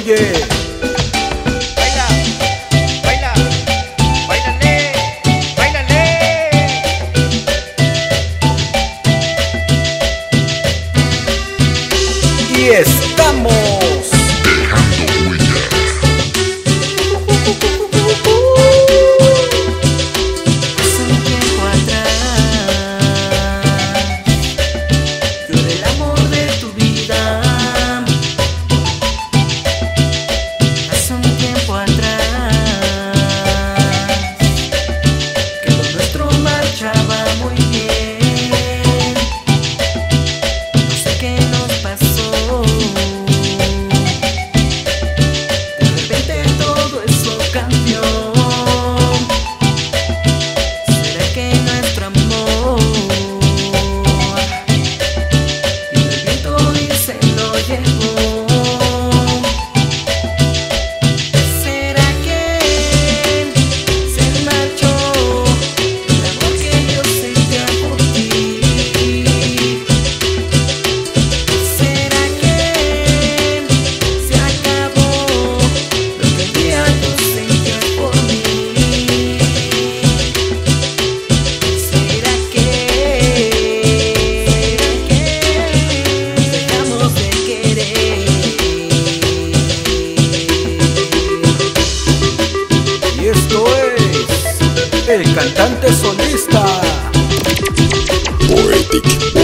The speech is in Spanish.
Oye, baila, baila, bailale, bailale. Y estamos. El cantante solista Poetic.